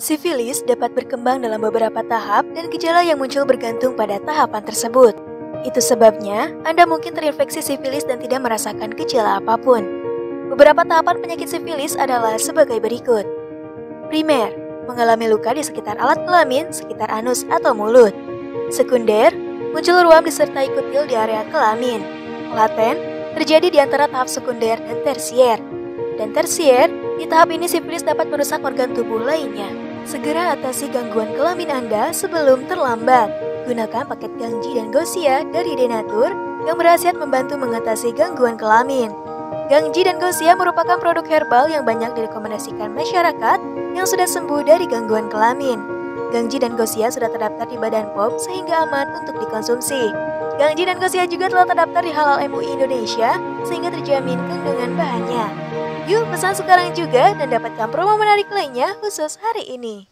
Sifilis dapat berkembang dalam beberapa tahap dan gejala yang muncul bergantung pada tahapan tersebut. Itu sebabnya, Anda mungkin terinfeksi sifilis dan tidak merasakan gejala apapun. Beberapa tahapan penyakit sifilis adalah sebagai berikut. Primer, mengalami luka di sekitar alat kelamin, sekitar anus atau mulut. Sekunder, muncul ruam disertai kutil di area kelamin. Laten, terjadi di antara tahap sekunder dan tersier. Dan tersier, di tahap ini sifilis dapat merusak organ tubuh lainnya. Segera atasi gangguan kelamin Anda sebelum terlambat. Gunakan paket Gang Jie dan Ghosiah dari Denatur yang berkhasiat membantu mengatasi gangguan kelamin. Gang Jie dan Ghosiah merupakan produk herbal yang banyak direkomendasikan masyarakat yang sudah sembuh dari gangguan kelamin. Gang Jie dan Ghosiah sudah terdaftar di Badan POM sehingga aman untuk dikonsumsi. Gang Jie dan Ghosiah juga telah terdaftar di Halal MUI Indonesia sehingga terjamin kandungan bahannya. Yuk pesan sekarang juga dan dapatkan promo menarik lainnya khusus hari ini.